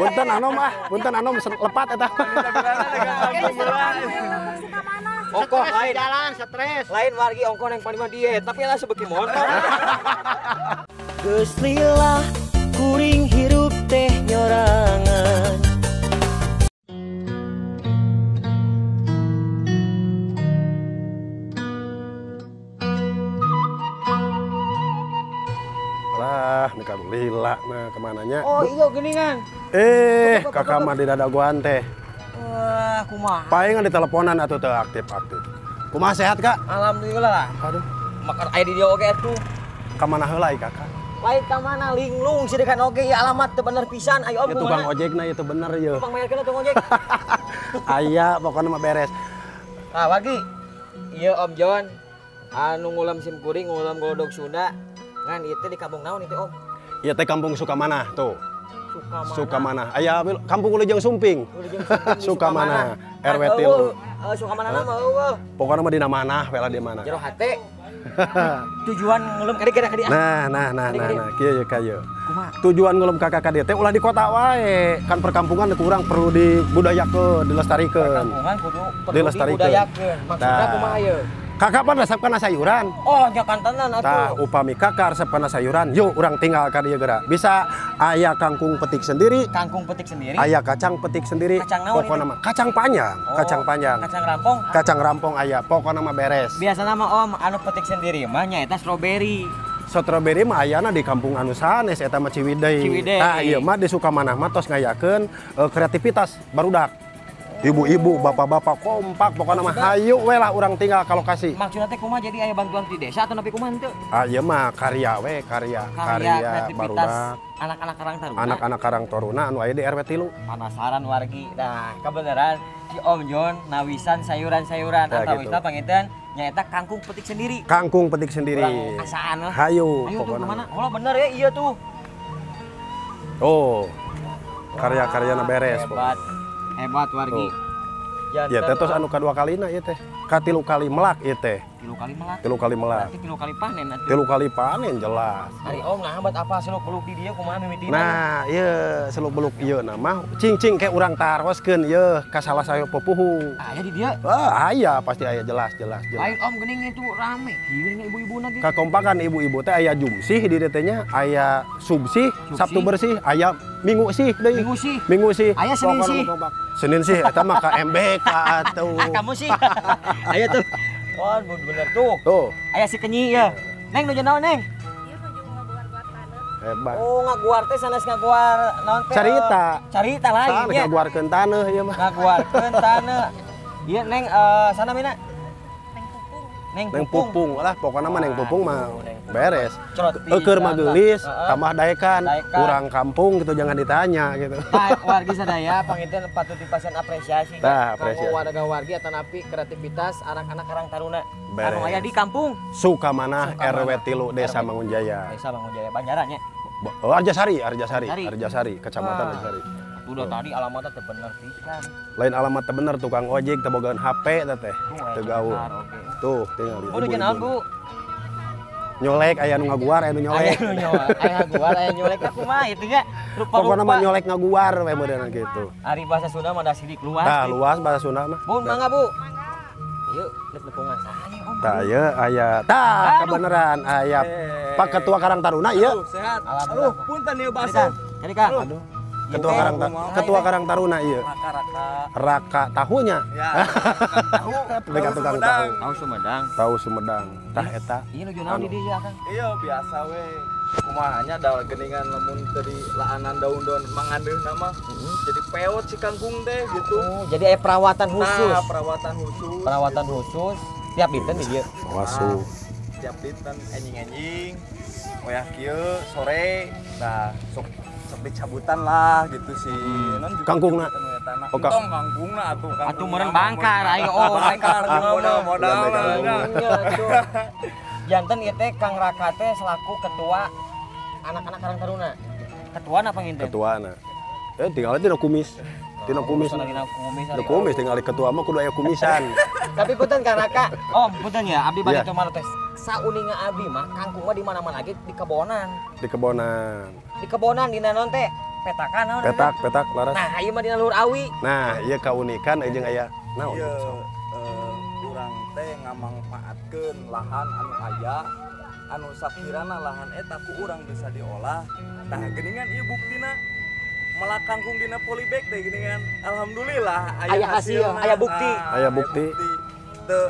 Punten anom ah, punten anom lepat eta. Ongkoh lain jalan stres. Lain wargi ongkoh yang paling diet, tapi lah sebeki motor. Geus lilah kuring hirup teh nyorangan. Nekam lila nah kemananya. Oh iya geningan. Kakak mah di dadaguan teh. Wah kumaha. Palingan diteleponan atuh teu aktif-aktif. Kumaha sehat kak? Alhamdulillah lah. Aduh. Makan air di dia oke atuh. Kamana heula kakak? Lain kamana linglung sidekan oke ya alamat teu bener pisan ayo om. Ya tukang ojekna ieu teu bener ieu. Tukang mayarkeun tukang ojek. Aya pokona mah beres. Nah wargi. Ieu Om John anu ngulam sim kuring ngulam godog Sunda. Ngan ieu teh di kampung naon ieu Om? Iya teh kampung Sukamanah tuh. Sukamanah. Aya kampung Ulejeng Sumping. Sukamanah. RW 3. Sukamanah mah eueuh. Pokona mah dina manah we lah di mana. Jero hate. Tujuan ngulum ka dieu ka dieu. Nah. Kieu ka ieu. Kumaha? Tujuan ngulum ka ka dieu teh ulah di kota wae. Kan perkampungan kurang perlu dibudayakeun, dilestarikeun. Perkampungan kudu perlu dibudayakeun. Maksudna kumaha ieu? Kakak pan resep kana sayuran. Oh, nya kantenan atuh. Tah, upami kakak resep kana sayuran, yuk urang tinggal ka dieu geura. Bisa aya kangkung petik sendiri. Kangkung petik sendiri. Aya kacang petik sendiri. Kacang naon? Pokona mah kacang panjang, oh, kacang panjang. Kacang rampong. Kacang rampong aya, pokona mah beres. Biasana mah Om anu petik sendiri mah nya eta stroberi. Stroberi mah ayana di kampung anu sanes eta mah Ciwidey. Ciwidey. Tah, ieu mah di Sukamanah mah tos ngayakeun kreativitas barudak. Ibu-ibu, bapak-bapak kompak, pokoknya mah hayu we lah urang tinggal ka lokasi. Maksudna teh kumaha jadi aya bantuan di desa atau nepi kumaha teu? Ah ieu mah karya we, karya barudak. Anak-anak Karang Taruna. Anak-anak Karang Taruna anu aya di RW 3. Panasaran wargi. Nah, kabeneran si Om John nawisan sayuran-sayuran atau gitu. Wisata panginten nyaeta kangkung petik sendiri. Kangkung petik sendiri. Urang asaan lah. Hayu pokokna. Hayu mana? Ulah bener ya ieu tuh. Oh. Karya-karyana beres pokoknya. Hebat wargi. Ya teh tos anu kadua kalina ieu teh. Ka 3 kali melak ieu teh. 3 kali melak. 3 kali melak. Berarti 3 kali panen atuh. 3 kali panen jelas. Ari Om ngahambat apa seluk beluk di dieu kumaha mimitina. Nah, ieu seluk beluk ieu na mah cingcing ke urang taroskeun ieu ka salah sayu pupuhu. Aya di dieu? Heuh, aya pasti aya jelas. Lain Om geuning itu rame, kieu ibu-ibuna ge. Kakompakan ibu-ibu teh aya jumsih di dieu teh nya, aya subsih, Sabtu bersih, aya Minggu sih deui. Minggu sih. Aya Senin sih. Senin sih eta mah ka MBK atuh. Kamu sih. Aya tuh. Wah, bener tuh. Tuh. Aya si Kenyi ya. Neng nuju naon, Neng? Ieu nuju ngaguar-guar taneuh. Hebat. Oh, ngaguar teh sanes ngaguar naon teh? Carita lain ya. Sanes ngaguarkeun taneuh ieu mah. Ngaguarkeun taneuh. Ieu Neng sana mina? Neng Pupung. Lah pokoknya mah Neng Pupung mah beres. Eukeur mah geulis, tambah daekan, kurang kampung gitu jangan ditanya gitu. Wargi sadaya panginten patut dipasihan apresiasi. Tah, apresiasi. Warga wargi atanapi kreativitas anak-anak Karang Taruna. Anu aya di kampung Sukamanah RW 3 Desa Mangunjaya. Desa Mangunjaya Banjaran nya. Arjasari, Kecamatan Arjasari. Udah tadi alamatnya teu bener pisan. Lain alamat teu bener tukang ojek teu bogaan HP teh. Teu gaul. Tuh, tinggal di ibu-ibu. Jangan aku. Nyolek, ayah nu ngaguar, ayah nu nyolek. Ayah ngaguar, ayah nyolek. Kumaha itu ya? Rupa-rupa. Pokoknya mah nyolek ngaguar, kayak modern gitu. Ari bahasa Sunda mah da sidik luas. Tah, luas bahasa Sunda mah. Bun, mangga Bu. Ayo, lepungan saya Om. Tah, ieu aya. Tah, kebeneran aya Pak Ketua Karang Taruna ieu. Sehat. Aduh, punten ieu basa. Jadi Kang. Aduh. Ketua Karang Taruna iya. Raka tahunya. Ya. Tahu Sumedang. Tah eta. Ieu nu jeunaon di dieu Kang? Iya biasa we. Kumahanya da geningan lamun teu di laanan daun-daun mangandeuhna mah. Jadi peot si kangkung teh gitu. Oh, jadi aya perawatan khusus. Nah, perawatan khusus. Tiap dinten di dieu. Wasu. Tiap dinten enjing-enjing. Wayah kieu sore. Nah, sok dicabutan lah gitu sih. Kangkungna. Oke. Kangkungna atuh. Atuh meureun bangkar ayo oh bangkar modalna. Janten ieu teh Kang Raka teh selaku ketua anak-anak Karang Taruna. Ketuana panginten. Ketuana. Tinggal di kumis. Kumis tinggal di ketua mah kudu aya kumisan. Tapi punten Kang Raka. Om, punten ya abdi bari teu males. Sauninga abdi mah kangkung mah di mana-mana lagi di Kebonan. Di Kebonan dina naon teh? petakan naon? Petak laras. Nah, ieu mah dina luhur awi. Nah, ieu kaunikan jeung aya naon? Urang teh ngamangpaatkeun lahan anu aya, anu sapirana lahan eta ku urang bisa diolah. Tah geuningan ieu buktina melakangkung dina polybag teh geuningan. Alhamdulillah aya hasil, aya bukti. Aya bukti. Teu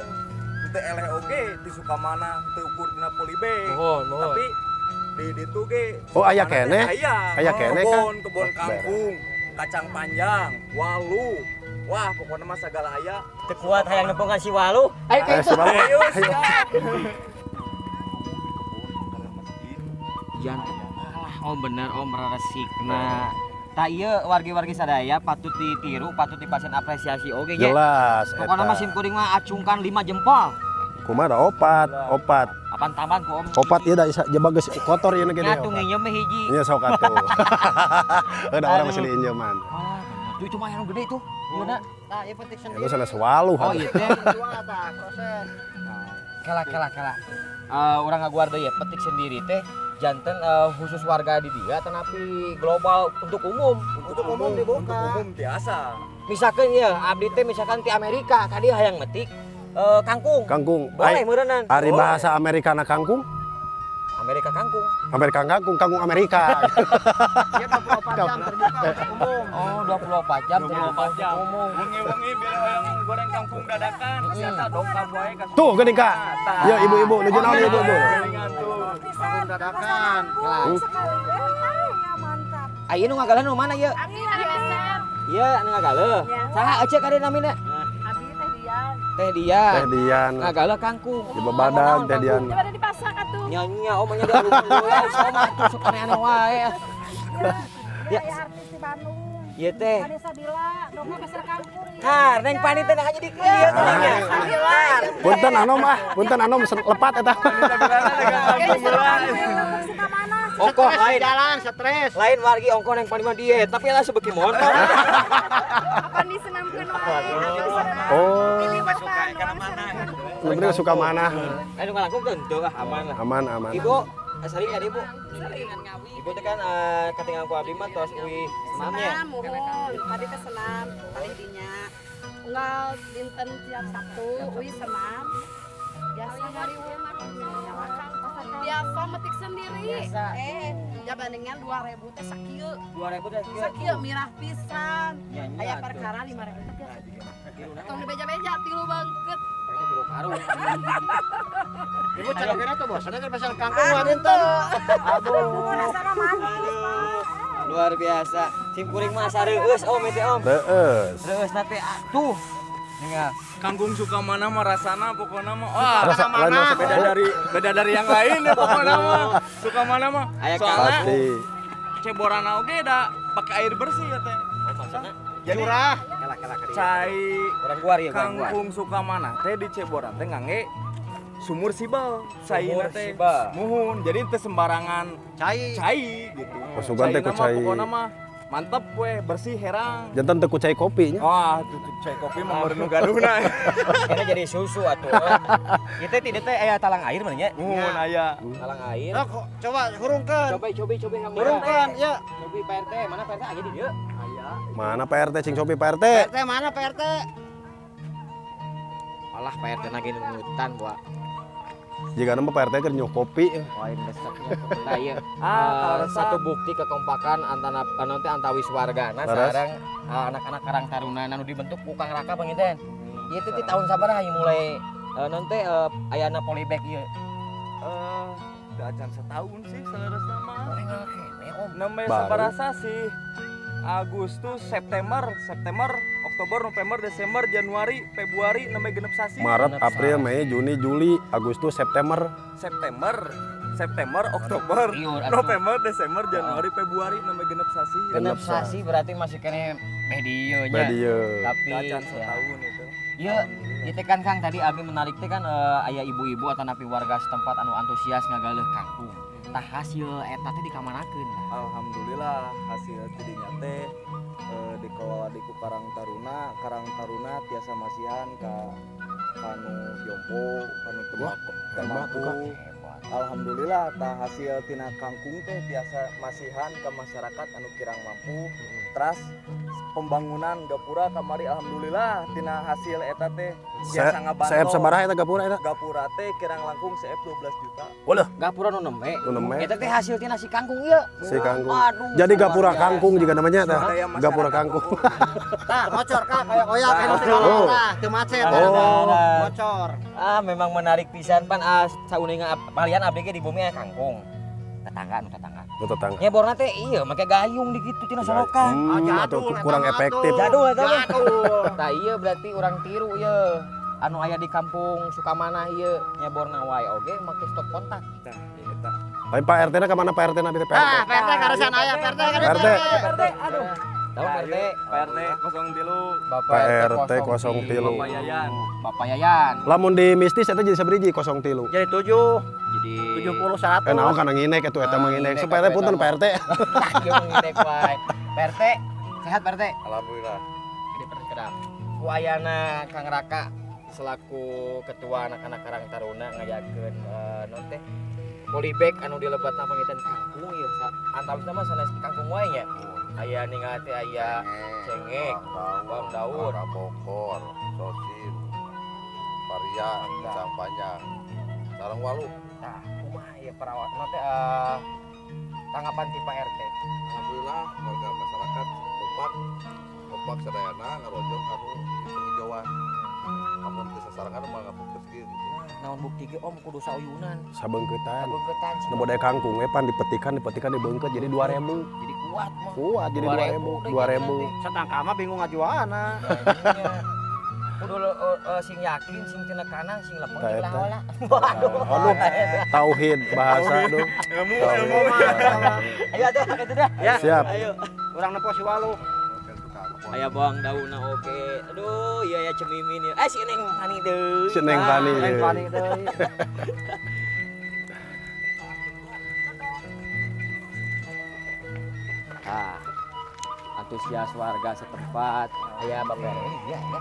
teu eleh oge di Sukamanah teu ukur dina polybag. Tapi di itu ge. Oh, aya keneh. Aya keneh kan. Kebon kangkung, kacang panjang, walu. Wah, pokoknya mah segala aya. Teu kuat hayang nepungan si walu. Ayo kita. Ayo. Jan. Om bener om raresikna. Tah ieu wargi-wargi sadaya patut ditiru, patut dipasihan apresiasi oge ge. Jelas eta. Pokokna mah sim kuring mah acungkan 5 jempol. Kumaha opat. Apaan tambahan ku om? Opat ieu da bagus kotor ieu gede. Atuh nginyeum mah hiji. Ieu sok atuh. Ada orang masih diinjeman. Itu cuma yang gede tuh. Gimana? Tah ieu petik sendiri. Itu salah sewalu. Oh ieu teh jual tah proses. Kala. Urang ngaguar deui ya petik sendiri teh. Janten khusus warga di dia tetapi global untuk umum. Untuk umum dibuka. Untuk umum biasa. Misalkan ya, abdi teh misalkan di Amerika tadi hayang metik kangkung. Kangkung. Boleh meureunnan. Ari bahasa Amerika na kangkung? Amerika kangkung Amerika. Iya 24 jam terbuka untuk umum. Oh, 24 jam. Wengi-wengi beli hoyong goreng kangkung dadakan, siasa dongkap wae ka. Tuh geuning ka. Ieu ibu-ibu nu naon ibu-ibu. Kangkung dadakan. Ayeuna nu ngagalan nu mana ieu? Ieu anu ngagaleuh. Saha ecek ari namina? Teh Dian. Ngagalah kangkung. Di bebadan Teh Dian. Ada di pasak atuh. Nyanyi omanya di alun-alun sama atuh sok aneh-aneh wae. Ya artis di Bandung. Ieu teh. Ada Sabila, dongna pasar kangkung. Nah, Neng Pani teh hanya di kieu teh. Sabila. Punten anom lepat eta. Ongkoh lain dalan stres. Lain wargi ongkoh Neng Pani mah diet, tapi lah sebeki mohon. Apa di senamkeun wae. Oh. Sebenarnya Sukamanah. Anu ngalangkung teu ah aman. Ibu, asari ari ibu. Ibu teh kan katingal ku abdi mah tos kuwi senam ya. Padi teh senam, paling dinya. Unggal dinten tiap Sabtu kuwi senam. Biasa ngariung. Biasa metik sendiri. Ya bandingan 2000 teh sakieu. 2000 teh sakieu mirah pisan. Aya perkara 5000. Tong dibeja-beja tilu bangkeut. Baru. Ibu cakapnya tuh bosan kan pasal kangkung warinten. Luar biasa. Simkuring mah sareueus om eta om. Heueus. Terus nanti atuh. Tinggal kangkung Sukamanah mah rasana pokona mah wah Sukamanah beda dari yang lain ya pokona mah. Sukamanah mah soalnya ceborana oge da pakai air bersih ya teh. Curah cai kangkung Sukamanah teh di Ceboran teh ngangge sumur sibal caina teh muhun jadi teh sembarangan cai gitu pasukan teh ku cai pokona mah mantep we bersih herang jantan teh ku cai kopi nya wah cai kopi mah meureun nu gaduhna eta jadi susu atuh kita tidak teh aya talang air mah nya muhun aya talang air coba hurungkeun coba hurungkeun ya coba Pak RT mana Pak RT aya di dieu. Mana Pak RT cing copi Pak RT? Pak RT mana Pak RT? Alah Pak RT lagi nutan gua. Jika nama Pak RT keur nyuh kopi. Lain besok nah, ya. Satu bukti kekompakan antara panaon teh antawi wargana sareng anak-anak Karang Taruna anu dibentuk Kukang Raka pangiten. Ieu teh tahun sabaraha ieu mulai non teh ayana polybag ieu. Acan setahun sih salerasna mah. Nambe sabaraha sih. Agustus, September, Oktober, November, Desember, Januari, Februari, namanya genep sasi. Maret, April, Mei, Juni, Juli, Agustus, September, Oktober, November, Desember, Januari, Februari, namanya genep sasi. Genep sasi berarti masih kena medionya. Tapi acan setahun itu. Iya, itu kan Kang tadi abi menarik teh kan ayah ibu-ibu atau napi warga setempat anu antusias ngagaleuh kangkung. Tah hasil eta teh dikamanakeun. Alhamdulillah hasil tidinya teh dikelola di Karang Taruna tiasa masihan ka anu jompo, anu tembak, alhamdulillah ta hasil tina kangkung teh biasa masihan ke masyarakat anu kirang mampu. Terus pembangunan gapura kamari alhamdulillah tina hasil eta teh biasa ngabantu. Saep sabaraha eta gapura eta? Gapura teh kirang langkung saep 12 juta. Waduh, gapura nu neme. Eta teh hasil tina si kangkung ieu. Si kangkung. Aduh, jadi gapura kangkung juga namanya tah. Gapura kangkung. Tah, ngocor ka kayak koyak anu segala teu macet. Ngocor. Ah, memang menarik pisan pan sauninga palian abdi ge di bumi aya kangkung. tetangga ya borna teh iya make gayung di kitu tina sorokan kurang efektif jadul tah iya berarti urang tiru ieu anu aya di kampung Sukamanah ieu nya borna wae oge make stok kontak tah eta hayu Pak RT na ka mana Pak RT na BTP ah Pak RT karesan aya Pak RT aduh tahu Pak RT 03 Bapak RT 03 Bapak Yayan lamun di mistis eta jadi sabriji 03 jadi 7 71. Kenapa karena nginek itu eta mah nginek. Supaya punten Pak RT. Tah ieu nginek wae. Pak RT sehat Pak RT. Alhamdulillah. Gede perkedap. Ku ayana Kang Raka selaku ketua anak-anak Karang Taruna ngayakeun non teh polybag anu dilebatna pangitan kangkung ieu. Antamna mah sanes kangkung wae nya. Aya ningal teh aya cengek, bawang daun, bokor, sosis, paria, kacang panjang, sareng walu. Nah, kumaha ya perawat nanti tanggapan di Pak RT. Alhamdulillah warga masyarakat kompak sadayana ngarojong anu penghijauan. Amun teu sasarangan mah ngapunteskeun. Naon bukti ge Om kudu sauyunan. Sabeungkeutan. Nu boday kangkung we pan dipetikan dibeungkeut jadi 2000. Jadi kuat mah. Kuat jadi 2000. Satangka mah bingung ngajuana. Kudu sing yakin sing tina kanan sing lepeng lah wala. Waduh. Tauhid bahasa aduh. Ilmu. Ayo atuh kitu dah. Siap. Ayo. Urang nepo si walu. Aya bawang daunna oge. Aduh, ieu aya cemimin ieu. Si Neng Pani deui. Si Neng Pani. Ah. Antusias warga setempat, ayah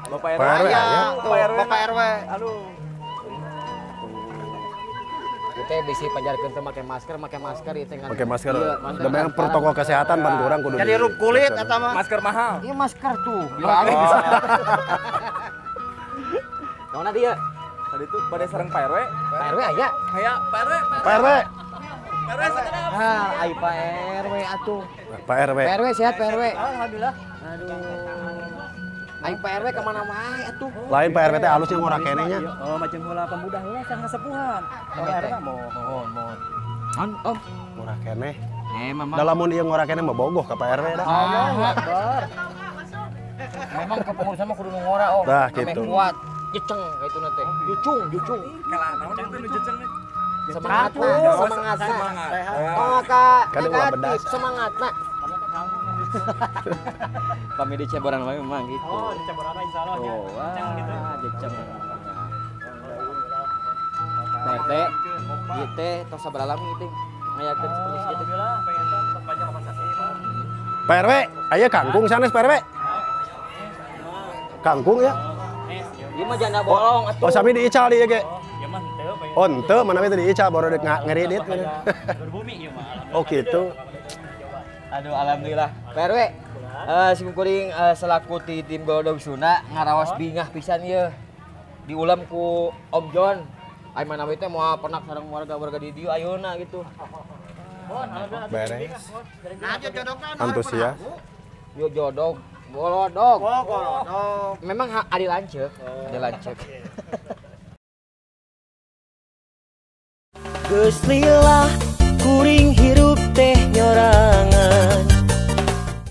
Bapak RW, aduh, kita bisa pajarkan tuh pakai masker itu nggak? Pakai masker, memang protokol kesehatan bandurang kudu. Jadi rup kulit atau masker mahal? Iya masker tuh. Mana dia? Tadi tuh pada serang Pak RW aja. Kayak Pak RW. Hai Pak RW atuh. Pak RW sehat Pak RW. Alhamdulillah. Aduh. Ai Pak RW ke mana wae atuh. Lain Pak RW teh alusnya ngora kene nya. Oh macam heula pemuda heula sang sepuhan. Pak RW mohon. Kan Om ngora kene. Memang. Da lamun ieu ngora kene mah bogoh ka Pak RW dah. Allahu Akbar. Memang kepengurusan mah kudu ngora Om. Tah kitu. Kuat, jeceng kaituna teh. Jucung. Kalah naon atuh jeceng teh. Semangat. Oh, negatif, semangat, nak. Kami di Ceboran memang gitu. Oh, di Ceboran insya Allah ya. Jeceng gitu. Jeceng. RT, IT, tos sabaralami itu. Ngayakeun seperti itu. Alhamdulillah, pengen tempatnya kompensasi, Pak RW, aya kangkung sanes Pak RW. Kangkung ya? Ieu mah janda bolong atuh. Oh, sami diical ieu ge. Onte mana tadi Ica baru dek ngeredit kan? Berbumi ya mah. Oh gitu. Aduh alhamdulillah. Pak RW, singkuring selaku di tim Golodog Sunda ngarawas bingah pisan ya. Diulam ku Om John. Ai mana we teh moal penak sareng warga-warga di dieu ayeuna gitu. Beres. Antusias. Yo jodog, golodog. Memang ada lanceuk, Geus lila.